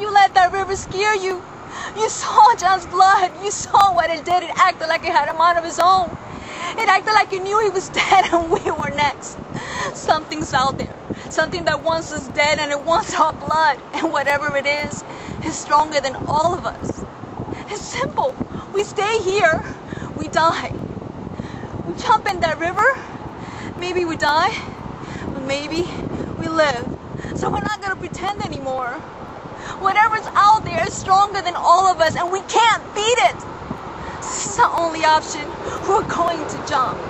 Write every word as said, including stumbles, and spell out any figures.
you let that river scare you. You saw John's blood. You saw what it did. It acted like it had a mind of its own. It acted like it knew he was dead and we were next. Something's out there. Something that wants us dead and it wants our blood. And whatever it is, it's stronger than all of us. It's simple. We stay here. We die. We jump in that river. Maybe we die. But maybe we live. So we're not going to pretend anymore. Whatever's out there is stronger than all of us and we can't beat it. This is our only option. We're going to jump.